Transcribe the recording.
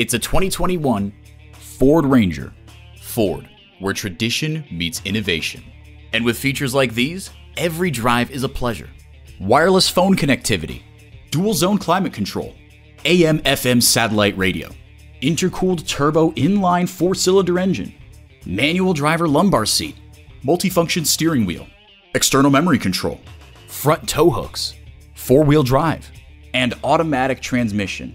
It's a 2021 Ford Ranger. Ford, where tradition meets innovation. And with features like these, every drive is a pleasure. Wireless phone connectivity, dual zone climate control, AM/FM satellite radio, intercooled turbo inline 4-cylinder engine, manual driver lumbar seat, multifunction steering wheel, external memory control, front tow hooks, 4-wheel drive, and automatic transmission.